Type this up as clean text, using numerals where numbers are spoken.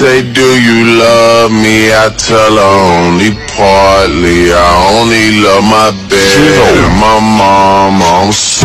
say, do you love me? I tell her only partly. I only love my bed and my mama. I'm sorry.